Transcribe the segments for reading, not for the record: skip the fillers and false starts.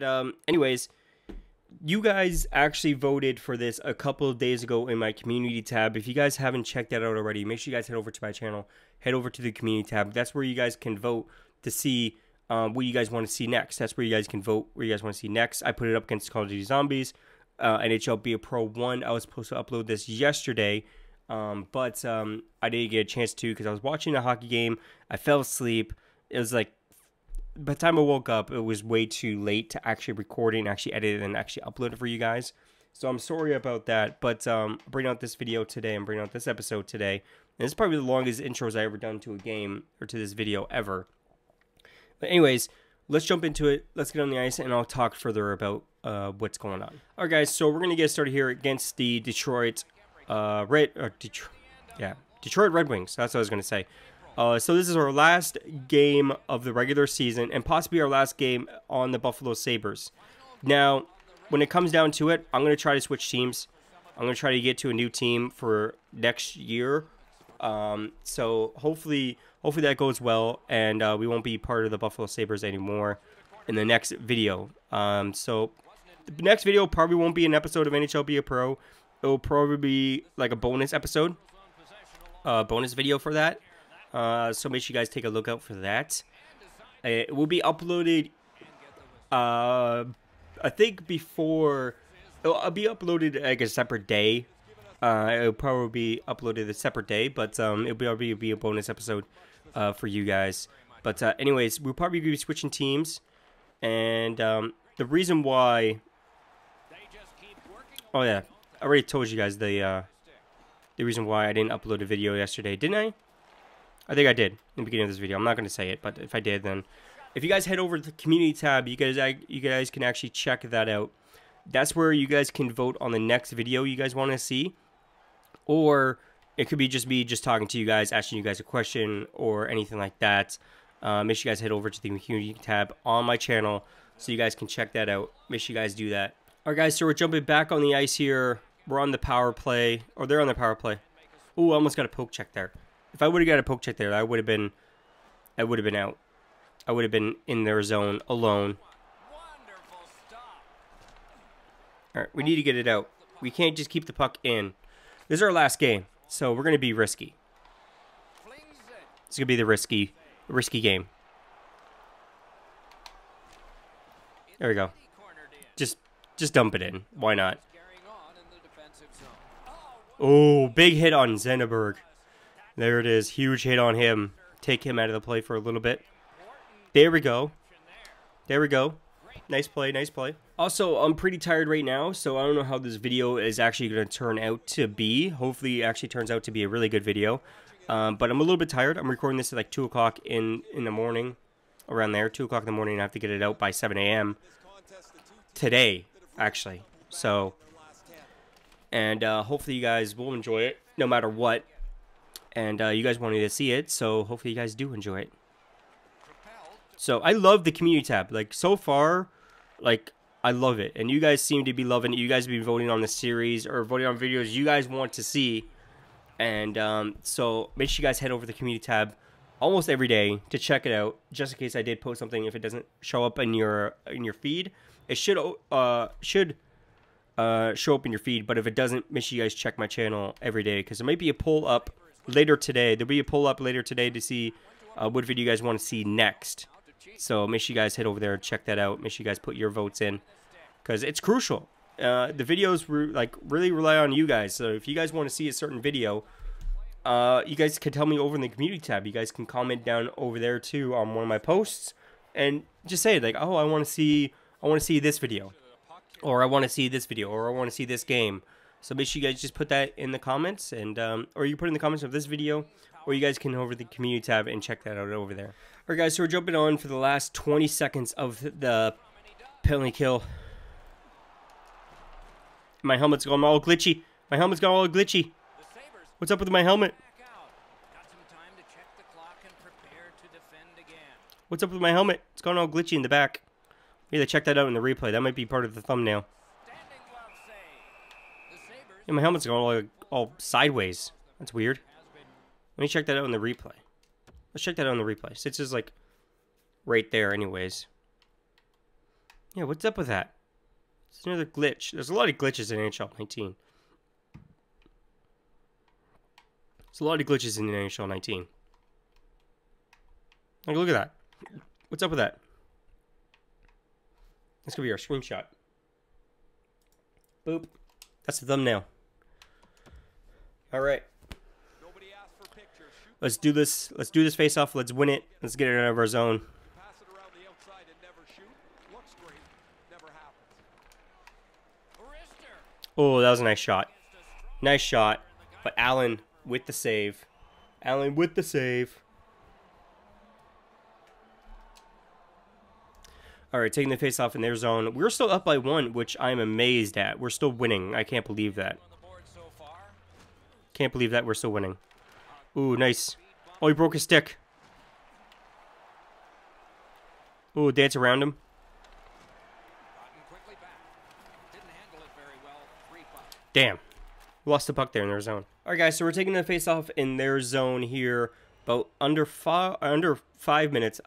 But anyways, you guys actually voted for this a couple of days ago in my community tab. If you guys haven't checked that out already, make sure you guys head over to my channel, head over to the community tab. That's where you guys can vote to see what you guys want to see next. That's where you guys can vote where you guys want to see next. I put it up against Call of Duty Zombies, NHL Be a Pro 1. I was supposed to upload this yesterday, but I didn't get a chance to because I was watching a hockey game. I fell asleep. It was like, by the time I woke up, it was way too late to actually record it and actually edit it and actually upload it for you guys. So I'm sorry about that, but bring out this video today and bring out this episode today. And it's probably the longest intros I ever done to a game or to this video ever. But anyways, let's jump into it. Let's get on the ice and I'll talk further about what's going on. All right, guys, so we're going to get started here against the Detroit Detroit Red Wings. That's what I was going to say. So this is our last game of the regular season and possibly our last game on the Buffalo Sabres. Now, when it comes down to it, I'm going to try to switch teams. I'm going to try to get to a new team for next year. So hopefully that goes well and we won't be part of the Buffalo Sabres anymore in the next video. So the next video probably won't be an episode of NHL Be a Pro. It will probably be like a bonus episode, bonus video for that. So make sure you guys take a look out for that. It will be uploaded, I think before, it'll be uploaded like a separate day. It'll probably be uploaded a separate day, but it'll probably be a bonus episode for you guys. But anyways, we'll probably be switching teams, and the reason why, oh yeah, I already told you guys the reason why I didn't upload a video yesterday, didn't I? I think I did in the beginning of this video. I'm not going to say it, but if I did, then if you guys head over to the community tab, you guys can actually check that out. That's where you guys can vote on the next video you guys want to see, or it could be just me just talking to you guys, asking you guys a question or anything like that. Make sure you guys head over to the community tab on my channel so you guys can check that out. Make sure you guys do that. All right, guys, so we're jumping back on the ice here. We're on the power play, or they're on the power play. Ooh, I almost got a poke check there. If I would have got a poke check there, I would have been out. I would have been in their zone alone. All right, we need to get it out. We can't just keep the puck in. This is our last game, so we're gonna be risky. It's gonna be the risky game. There we go. Just dump it in. Why not? Oh, big hit on Zetterberg. There it is. Huge hit on him. Take him out of the play for a little bit. There we go. There we go. Nice play. Nice play. Also, I'm pretty tired right now, so I don't know how this video is actually going to turn out to be. Hopefully, it actually turns out to be a really good video. But I'm a little bit tired. I'm recording this at like 2 o'clock in the morning. Around there. 2 o'clock in the morning. I have to get it out by 7 a.m. today, actually. So, and hopefully you guys will enjoy it no matter what. And you guys wanted to see it, so hopefully you guys do enjoy it. So I love the community tab. Like, so far, like, I love it. And you guys seem to be loving it. You guys have been voting on the series or voting on videos you guys want to see. And so make sure you guys head over to the community tab almost every day to check it out. Just in case I did post something, if it doesn't show up in your feed, it should show up in your feed. But if it doesn't, make sure you guys check my channel every day because there might be a poll up later today. There'll be a poll up later today to see what video you guys want to see next. So make sure you guys head over there and check that out. Make sure you guys put your votes in because it's crucial. The videos like really rely on you guys. So if you guys want to see a certain video, you guys can tell me over in the community tab. You guys can comment down over there too on one of my posts and just say like, oh, I want to see this video, or I want to see this video, or I want to see this game. So make sure you guys just put that in the comments, and or you put it in the comments of this video, or you guys can head over to the community tab and check that out over there. All right, guys, so we're jumping on for the last 20 seconds of the penalty kill. My helmet's gone all glitchy. My helmet's gone all glitchy. What's up with my helmet? What's up with my helmet? It's gone all glitchy in the back. Maybe check that out in the replay. That might be part of the thumbnail. Yeah, my helmet's going all sideways. That's weird. Let me check that out in the replay. Let's check that out in the replay. It's just like right there anyways. Yeah, what's up with that? It's another glitch. There's a lot of glitches in NHL 19. There's a lot of glitches in NHL 19. Like, look at that. What's up with that? That's going to be our screenshot. Boop. That's the thumbnail. All right. Let's do this. Let's do this face-off. Let's win it. Let's get it out of our zone. Oh, that was a nice shot. Nice shot. But Allen with the save. Allen with the save. All right, taking the face-off in their zone. We're still up by one, which I'm amazed at. We're still winning. I can't believe that. Can't believe that we're still winning. Ooh, nice. Oh, he broke his stick. Ooh, dance around him. Damn. Lost the puck there in their zone. All right, guys, so we're taking the face-off in their zone here. About under five minutes.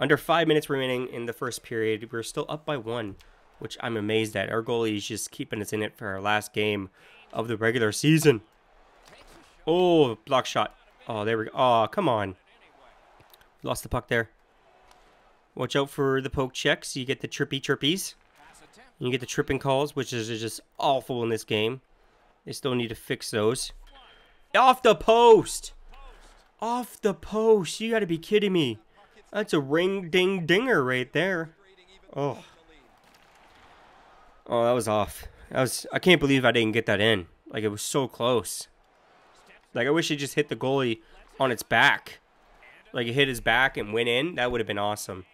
Under 5 minutes remaining in the first period. We're still up by one, which I'm amazed at. Our goalie is just keeping us in it for our last game of the regular season. Oh, block shot. Oh, there we go. Oh, come on. Lost the puck there. Watch out for the poke checks. You get the chirpies. You get the tripping calls, which is just awful in this game. They still need to fix those. Off the post! Off the post! You gotta be kidding me. That's a ring-ding-dinger right there. Oh. Oh, that was off. I can't believe I didn't get that in. Like, it was so close. Like, I wish it just hit the goalie on its back. Like, it hit his back and went in. That would have been awesome.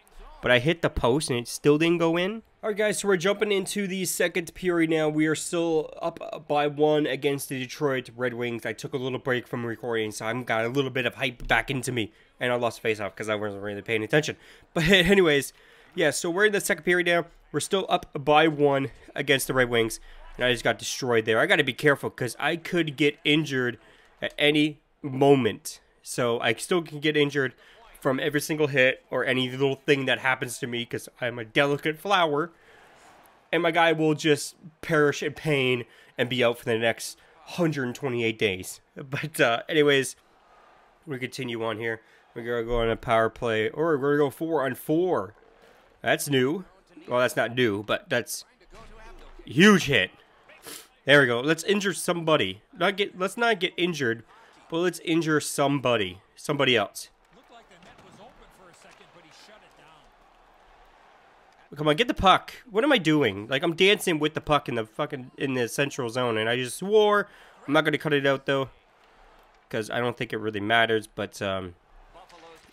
But I hit the post and it still didn't go in. All right, guys, so we're jumping into the second period now. We are still up by one against the Detroit Red Wings. I took a little break from recording, so I've got a little bit of hype back into me. And I lost face-off because I wasn't really paying attention. But anyways, yeah, so we're in the second period now. We're still up by one against the Red Wings. And I just got destroyed there. I got to be careful because I could get injured at any moment. So I still can get injured from every single hit or any little thing that happens to me because I'm a delicate flower. And my guy will just perish in pain and be out for the next 128 days. But anyways, we continue on here. We're going to go on a power play, or we're going to go 4-on-4. That's new. Well, that's not new, but that's a huge hit. There we go. Let's injure somebody. Let's not get injured, but let's injure somebody. Somebody else. Come on, get the puck. What am I doing? Like, I'm dancing with the puck in the fucking central zone, and I just swore. I'm not going to cut it out, though, because I don't think it really matters, but...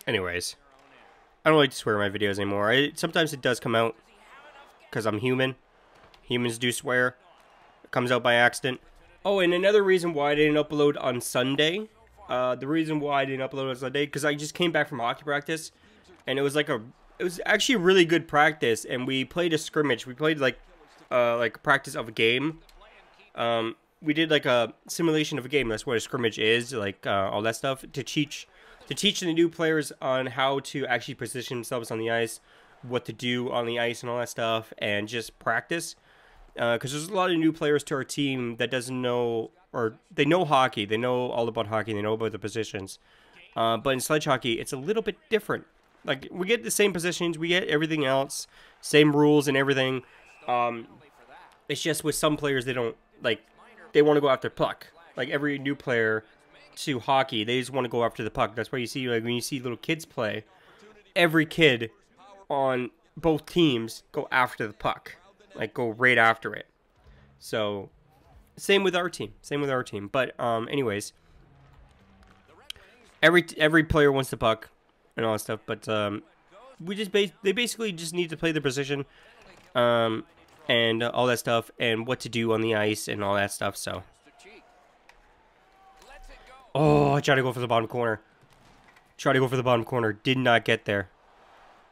Anyways, I don't like to swear in my videos anymore. Sometimes it does come out because I'm human. Humans do swear. It comes out by accident. Oh, and another reason why I didn't upload on Sunday. The reason why I didn't upload on Sunday because I just came back from hockey practice, and it was like it was actually really good practice, and we played a scrimmage. We played like practice of a game. We did like a simulation of a game. That's what a scrimmage is, like all that stuff to teach. To teach the new players on how to actually position themselves on the ice, what to do on the ice and all that stuff, and just practice. Because there's a lot of new players to our team that doesn't know, or they know hockey. They know all about hockey. They know about the positions. But in sledge hockey, it's a little bit different. Like, we get the same positions. We get everything else. Same rules and everything. It's just with some players, they don't, like, they want to go after puck. Like, every new player... to hockey, they just want to go after the puck. That's why you see, like, when you see little kids play, every kid on both teams go after the puck, like go right after it. So same with our team, but anyways, every player wants the puck and all that stuff, but they basically just need to play the position and all that stuff, and what to do on the ice and all that stuff. So oh, I tried to go for the bottom corner. Did not get there.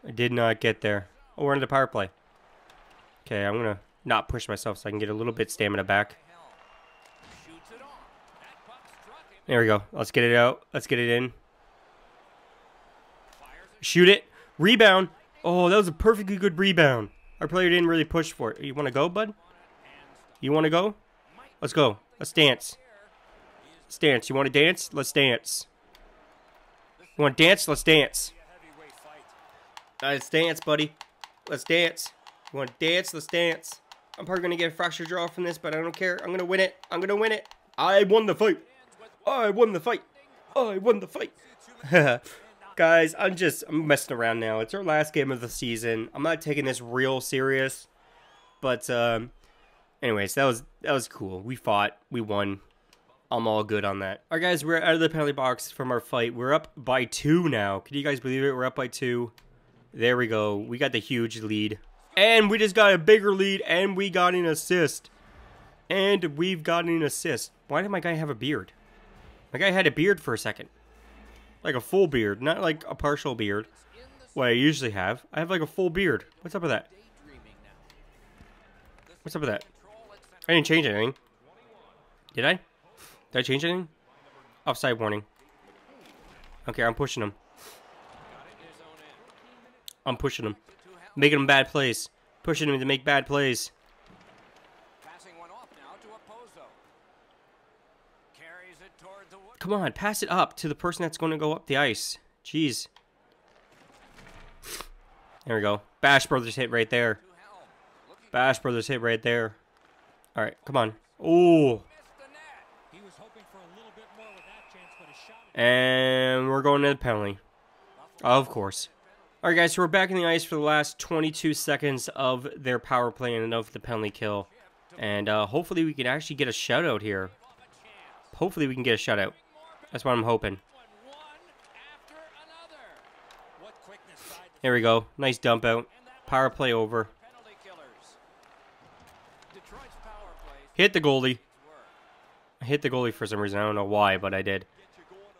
Oh, we're into the power play. Okay, I'm going to not push myself so I can get a little bit stamina back. There we go. Let's get it out. Let's get it in. Shoot it. Rebound. Oh, that was a perfectly good rebound. Our player didn't really push for it. You want to go, bud? You want to go? Let's go. Let's dance. Let's dance. You want to dance? Let's dance. You want to dance? Let's dance. Let's dance, buddy. Let's dance. You want to dance? Let's dance. I'm probably going to get a fractured jaw from this, but I don't care. I'm going to win it. I'm going to win it. I won the fight. I won the fight. I won the fight. Guys, I'm messing around now. It's our last game of the season. I'm not taking this real serious. But, anyways, that was cool. We fought. We won. I'm all good on that. All right, guys, we're out of the penalty box from our fight. We're up by 2 now. Can you guys believe it? We're up by 2. There we go. We got the huge lead. And we just got a bigger lead, and we got an assist. And we've gotten an assist. Why did my guy have a beard? My guy had a beard for a second. Like a full beard, not like a partial beard. What I usually have. I have like a full beard. What's up with that? What's up with that? I didn't change anything. Did I? Did I change anything? Offside warning. Okay, I'm pushing him. I'm pushing him. Making him bad plays. Pushing him to make bad plays. Come on, pass it up to the person that's going to go up the ice. Jeez. There we go. Bash Brothers hit right there. Bash Brothers hit right there. All right, come on. Ooh. And we're going to the penalty. Of course. All right, guys, so we're back in the ice for the last 22 seconds of their power play and of the penalty kill. And hopefully we can actually get a shutout here. Hopefully we can get a shutout. That's what I'm hoping. There we go. Nice dump out. Power play over. Hit the goalie. I hit the goalie for some reason. I don't know why, but I did.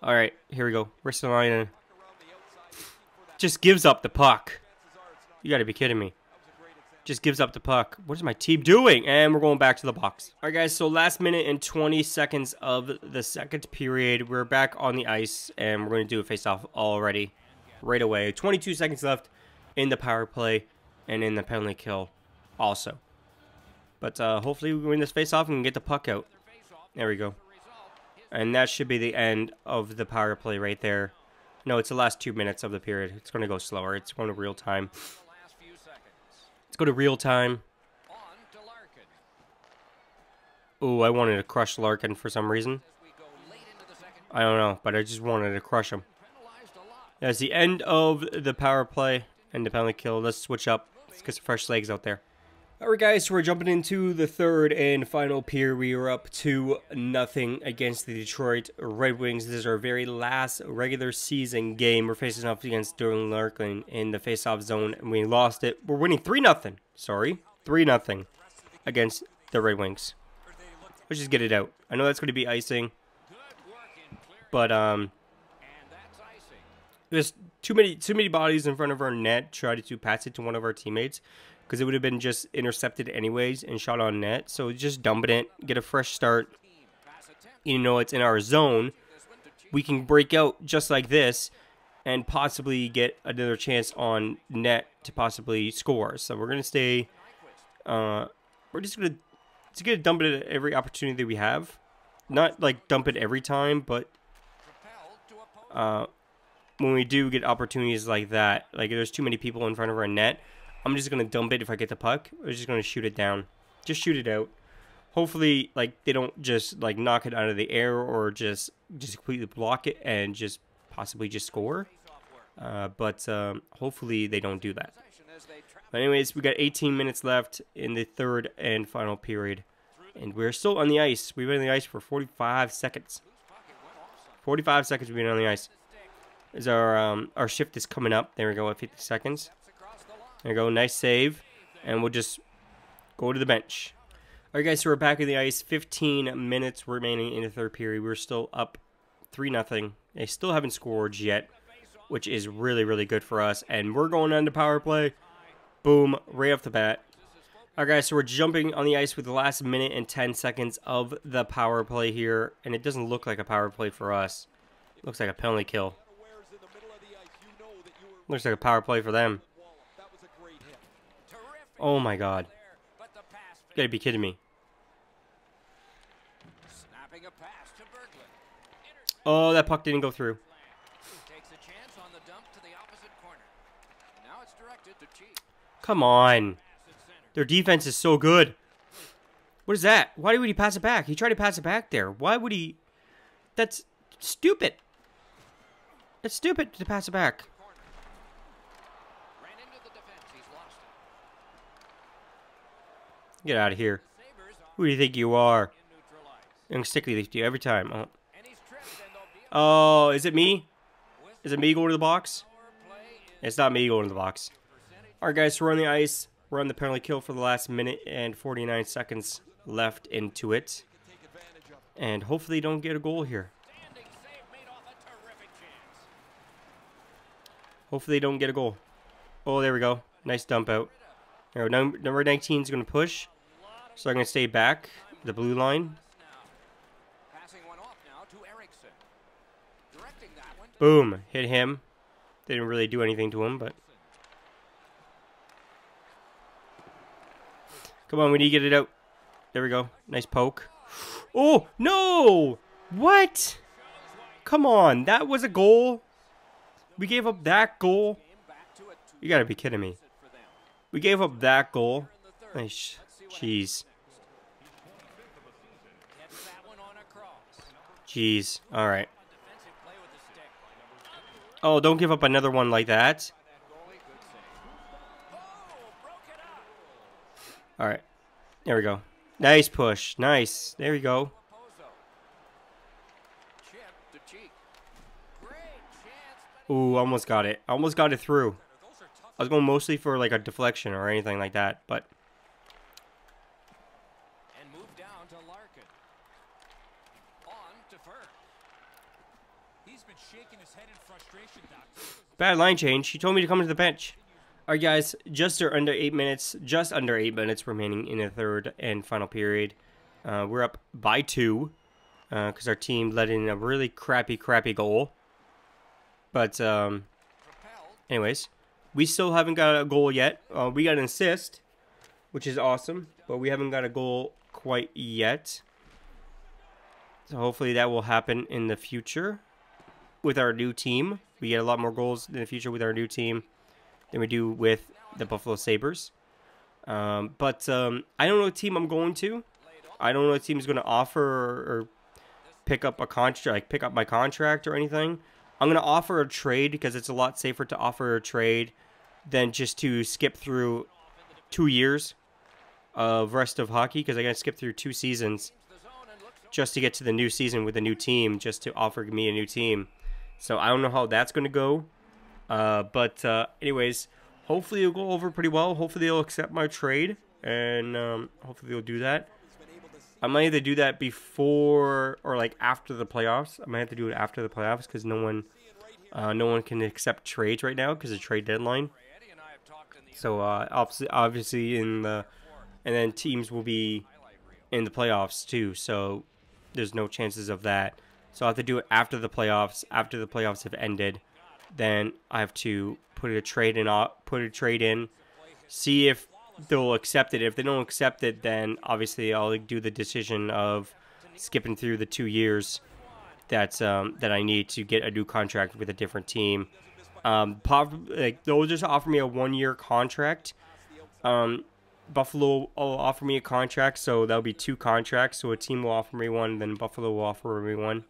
All right, here we go. Wrist of the line. Just gives up the puck. You got to be kidding me. Just gives up the puck. What is my team doing? And we're going back to the box. All right, guys, so last minute and 20 seconds of the second period. We're back on the ice, and we're going to do a face-off already right away. 22 seconds left in the power play and in the penalty kill also. But hopefully we win this face-off and get the puck out. There we go. And that should be the end of the power play right there. No, it's the last 2 minutes of the period. It's going to go slower. It's going to real time. Let's go to real time. Ooh, I wanted to crush Larkin for some reason. I don't know, but I just wanted to crush him. That's the end of the power play and the penalty kill. Let's switch up. Let's get some fresh legs out there. All right, guys, so we're jumping into the third and final period. We are up 2-0 against the Detroit Red Wings. This is our very last regular season game. We're facing off against Dylan Larkin in the face-off zone, and we lost it. We're winning 3-0. Sorry, 3-0 against the Red Wings. Let's just get it out. I know that's going to be icing, but there's too many bodies in front of our net. Tried to pass it to one of our teammates, because it would have been just intercepted anyways and shot on net. So just dumping it, get a fresh start. You know, it's in our zone. We can break out just like this and possibly get another chance on net to possibly score. So we're going to stay, we're just going to dump it at every opportunity that we have. Not like dump it every time, but when we do get opportunities like that, like there's too many people in front of our net, I'm just going to dump it if I get the puck. I'm just going to shoot it down. Just shoot it out. Hopefully, like, they don't just, like, knock it out of the air or just completely block it and just possibly just score. But hopefully they don't do that. But anyways, we got 18 minutes left in the third and final period. And we're still on the ice. We've been on the ice for 45 seconds. 45 seconds we've been on the ice. As our shift is coming up. There we go, at 50 seconds. There we go, nice save, and we'll just go to the bench. All right, guys, so we're back in the ice, 15 minutes remaining in the third period. We're still up 3-0. They still haven't scored yet, which is really, really good for us, and we're going on to power play. Boom, right off the bat. All right, guys, so we're jumping on the ice with the last minute and 10 seconds of the power play here, and it doesn't look like a power play for us. It looks like a penalty kill. Looks like a power play for them. Oh my God. You gotta be kidding me. Oh, that puck didn't go through. Come on. Their defense is so good. What is that? Why would he pass it back? He tried to pass it back there. Why would he? That's stupid. It's stupid to pass it back. Get out of here. Who do you think you are? I'm going to stick with you every time. Oh. Oh, is it me? Is it me going to the box? It's not me going to the box. Alright guys, so we're on the ice. We're on the penalty kill for the last minute and 49 seconds left into it. And hopefully don't get a goal here. Hopefully don't get a goal. Oh, there we go. Nice dump out. Number 19 is going to push. So I'm going to stay back. The blue line. Boom. Hit him. Didn't really do anything to him, but... Come on, we need to get it out. There we go. Nice poke. Oh, no! What? Come on. That was a goal. We gave up that goal. You gotta be kidding me. We gave up that goal. Nice. Jeez. Jeez. All right. Oh, don't give up another one like that. All right. There we go. Nice push. Nice. There we go. Ooh, almost got it. Almost got it through. I was going mostly for like a deflection or anything like that, but and move down to Larkin. On to Berg. He's been shaking his head in frustration, Doctor. Bad line change. He told me to come to the bench. All right, guys, just under 8 minutes remaining in the third and final period. We're up by 2 because our team let in a really crappy goal. But anyways, we still haven't got a goal yet. We got an assist, which is awesome, but we haven't got a goal quite yet. So hopefully that will happen in the future with our new team. We get a lot more goals in the future with our new team than we do with the Buffalo Sabres. I don't know what team I'm going to. I don't know what team is going to offer or pick up a contract, like pick up my contract or anything. I'm going to offer a trade because it's a lot safer to offer a trade than just to skip through 2 years of rest of hockey, because I got to skip through 2 seasons just to get to the new season with a new team, just to offer me a new team. So I don't know how that's going to go. Anyways, hopefully it'll go over pretty well. Hopefully they'll accept my trade, and hopefully they'll do that. I might either do that before or like after the playoffs. I might have to do it after the playoffs because no one can accept trades right now because of trade deadline. So obviously and then teams will be in the playoffs too. So there's no chances of that. So I have to do it after the playoffs. After the playoffs have ended, then I have to put a trade in, see if they'll accept it. If they don't accept it, then obviously I'll do the decision of skipping through the 2 years that I need to get a new contract with a different team. Like they'll just offer me a 1-year contract. Buffalo will offer me a contract, so that'll be 2 contracts. So a team will offer me one, then Buffalo will offer me one.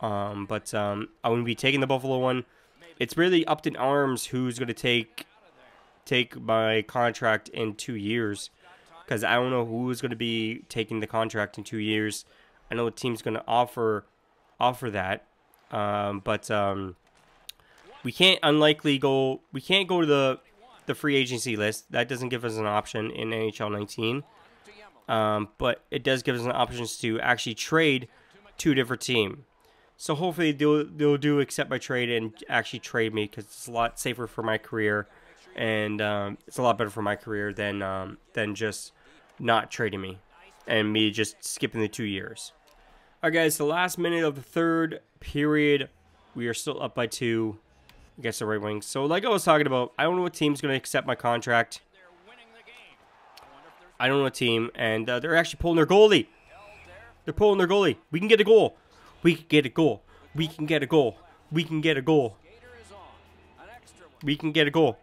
I wouldn't be taking the Buffalo one. It's really up in arms who's going to take my contract in 2 years, because I don't know who's going to be taking the contract in 2 years. I know the team's going to offer that, we can't go to the free agency list. That doesn't give us an option in NHL 19, but it does give us an option to actually trade to a different team. So hopefully they'll accept my trade and actually trade me, because it's a lot safer for my career. And it's a lot better for my career than just not trading me and me just skipping the 2 years. All right, guys, the last minute of the third period. We are still up by 2 against the Red Wings. So like I was talking about, I don't know what team's going to accept my contract. I don't know a team, and they're actually pulling their goalie. They're pulling their goalie. We can get a goal. We can get a goal. We can get a goal. We can get a goal. We can get a goal.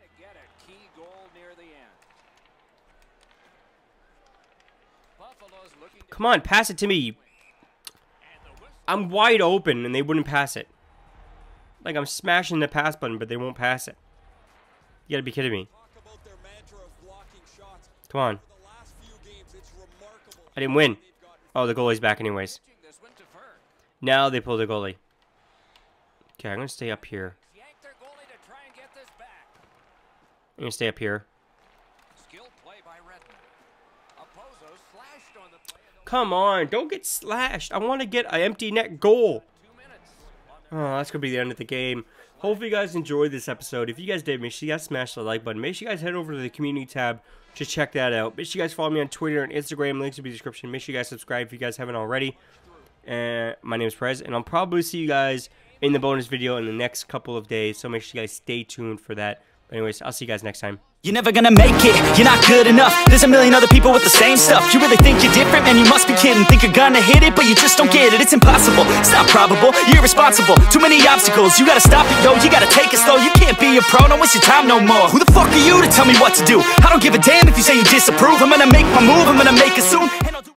Come on, pass it to me. I'm wide open, and they wouldn't pass it. Like, I'm smashing the pass button, but they won't pass it. You gotta be kidding me. Come on. I didn't win. Oh, the goalie's back anyways. Now they pull the goalie. Okay, I'm gonna stay up here. I'm gonna stay up here. Come on, don't get slashed. I want to get an empty net goal. Oh, that's going to be the end of the game. Hopefully you guys enjoyed this episode. If you guys did, make sure you guys smash the like button. Make sure you guys head over to the community tab to check that out. Make sure you guys follow me on Twitter and Instagram. Links will be in the description. Make sure you guys subscribe if you guys haven't already. And my name is Perez, and I'll probably see you guys in the bonus video in the next couple of days. So make sure you guys stay tuned for that. Anyways, I'll see you guys next time. You're never gonna make it, you're not good enough. There's a million other people with the same stuff. You really think you're different? Man, you must be kidding. Think you're gonna hit it, but you just don't get it. It's impossible, it's not probable, you're irresponsible. Too many obstacles, you gotta stop it, yo. You gotta take it slow, you can't be a pro. Don't waste your time no more. Who the fuck are you to tell me what to do? I don't give a damn if you say you disapprove. I'm gonna make my move, I'm gonna make it soon.